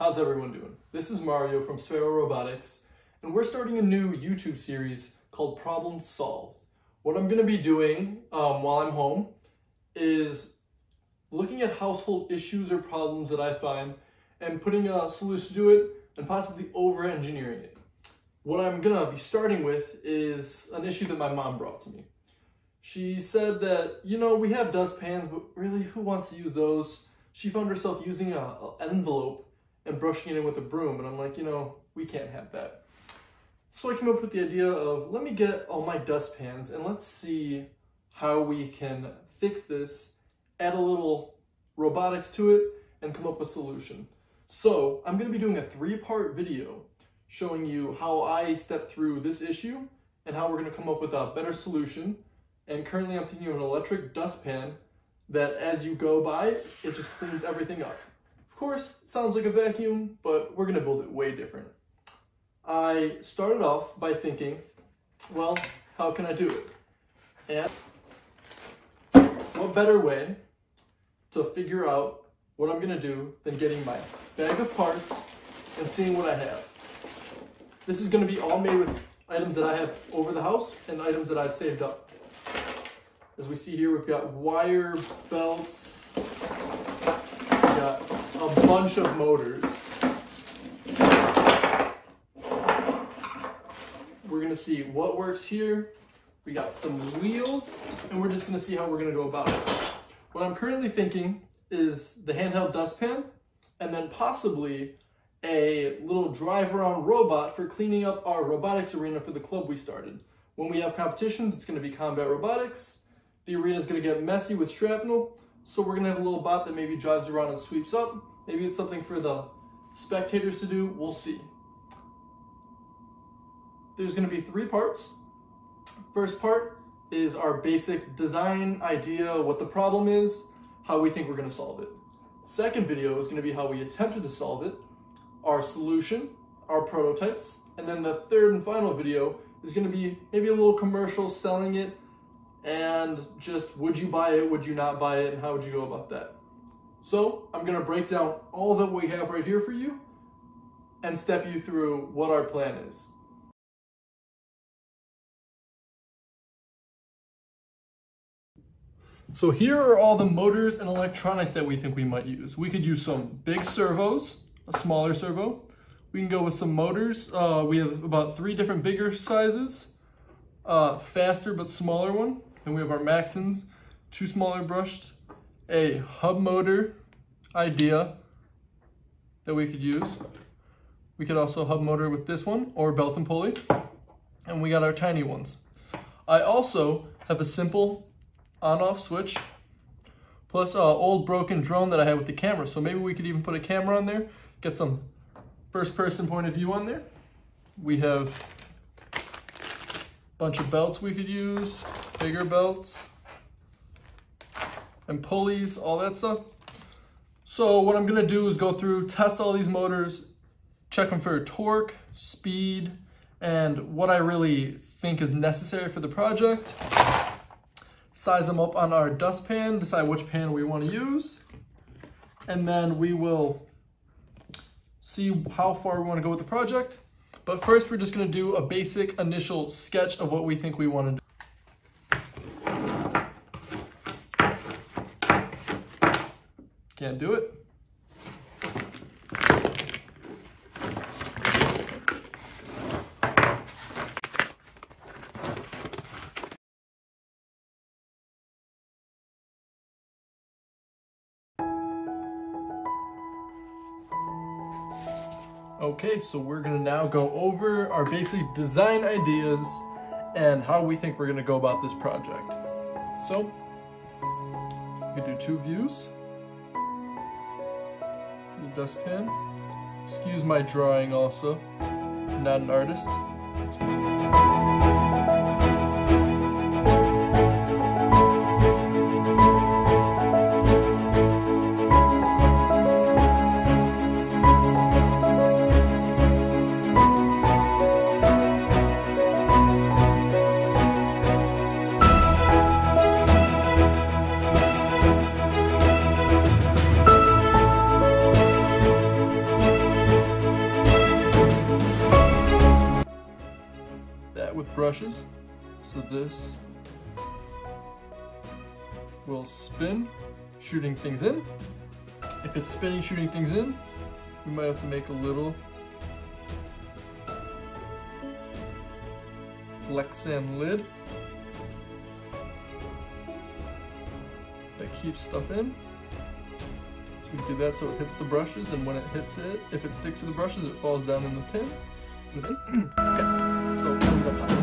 How's everyone doing? This is Mario from Sparrow Robotics, and we're starting a new YouTube series called Problem Solved. What I'm going to be doing while I'm home is looking at household issues or problems that I find and putting a solution to it and possibly over-engineering it. What I'm going to be starting with is an issue that my mom brought to me. She said that, you know, we have dustpans, but really, who wants to use those? She found herself using an envelope and brushing it in with a broom, and I'm like, you know, we can't have that. So I came up with the idea of, let me get all my dustpans and let's see how we can fix this, add a little robotics to it, and come up with a solution. So I'm going to be doing a three-part video showing you how I step through this issue and how we're going to come up with a better solution. And currently I'm thinking of an electric dustpan that as you go by, it just cleans everything up. Of course, it sounds like a vacuum, but we're gonna build it way different. I started off by thinking, well, how can I do it? And what better way to figure out what I'm gonna do than getting my bag of parts and seeing what I have. This is gonna be all made with items that I have over the house and items that I've saved up. As we see here, we've got wire belts, we've got a bunch of motors. We're gonna see what works here. We got some wheels, and we're just gonna see how we're gonna go about it. What I'm currently thinking is the handheld dustpan, and then possibly a little drive-around robot for cleaning up our robotics arena for the club we started. When we have competitions, it's gonna be combat robotics. The arena is going to get messy with shrapnel, so we're going to have a little bot that maybe drives around and sweeps up. Maybe it's something for the spectators to do. We'll see. There's going to be three parts. First part is our basic design idea, what the problem is, how we think we're going to solve it. Second video is going to be how we attempted to solve it, our solution, our prototypes, and then the third and final video is going to be maybe a little commercial selling it, and just would you buy it, would you not buy it, and how would you go about that. So I'm going to break down all that we have right here for you and step you through what our plan is. So here are all the motors and electronics that we think we might use. We could use some big servos, a smaller servo. We can go with some motors. We have about three different bigger sizes. Faster but smaller one. Then we have our Maxons, two smaller brushed, a hub motor idea that we could use. We could also hub motor with this one or belt and pulley. And we got our tiny ones. I also have a simple on-off switch plus an old broken drone that I had with the camera. So maybe we could even put a camera on there, get some first-person point of view on there. We have bunch of belts we could use, bigger belts, and pulleys, all that stuff. So what I'm gonna do is go through, test all these motors, check them for torque, speed, and what I really think is necessary for the project. Size them up on our dustpan, decide which pan we wanna use, and then we will see how far we wanna go with the project. But first, we're just going to do a basic initial sketch of what we think we want to do. Can't do it. Okay, so we're gonna now go over our basic design ideas and how we think we're gonna go about this project. So, we can do two views. The dustpan. Excuse my drawing also, I'm not an artist. brushes. So this will spin, shooting things in. If it's spinning, shooting things in, we might have to make a little Lexan lid that keeps stuff in. So we do that so it hits the brushes, and when it hits it, if it sticks to the brushes, it falls down in the pin. Okay, so we'll end up with this.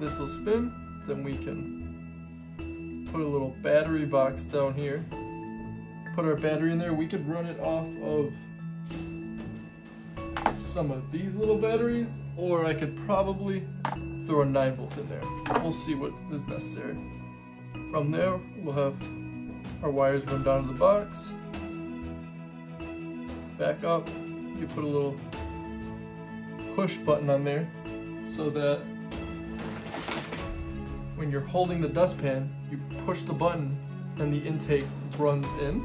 This will spin, then we can put a little battery box down here, put our battery in there. We could run it off of some of these little batteries, or I could probably throw a 9-volt in there. We'll see what is necessary. From there, we'll have our wires run down to the box, back up. You put a little push button on there so that when you're holding the dustpan, you push the button and the intake runs in.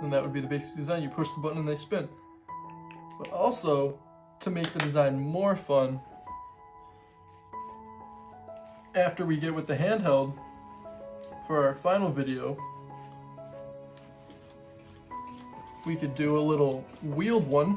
And that would be the basic design. You push the button and they spin. But also, to make the design more fun, after we get with the handheld for our final video, we could do a little wheeled one.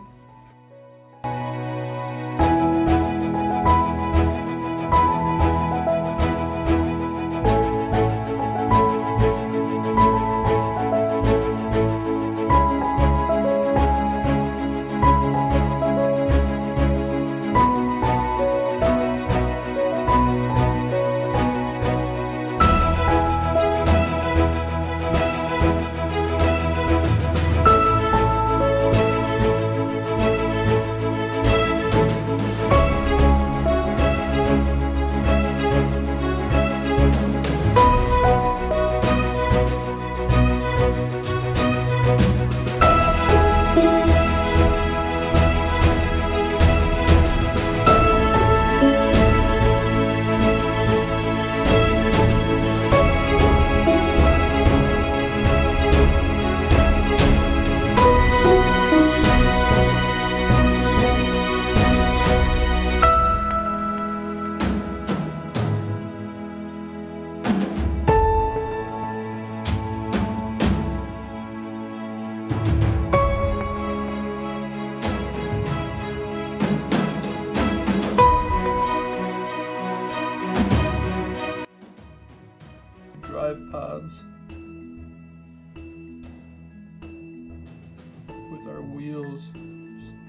Pods with our wheels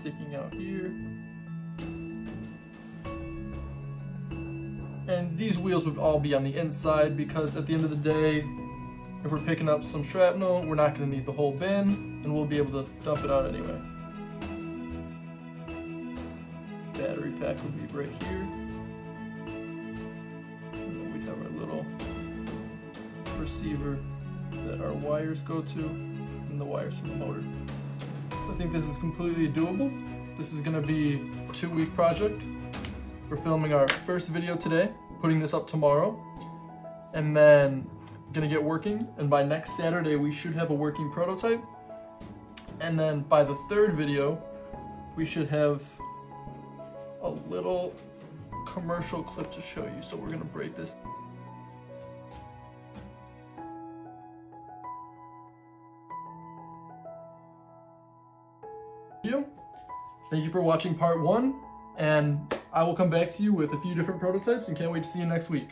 sticking out here, and these wheels would all be on the inside, because at the end of the day, if we're picking up some shrapnel, we're not going to need the whole bin, and we'll be able to dump it out anyway. Battery pack would be right here, and then we'd have our little receiver that our wires go to, and the wires from the motor. So I think this is completely doable. This is going to be a 2-week project. We're filming our first video today, putting this up tomorrow, and then going to get working, and by next Saturday we should have a working prototype, and then by the third video we should have a little commercial clip to show you. So we're going to break this. Thank you for watching part 1, and I will come back to you with a few different prototypes, and can't wait to see you next week.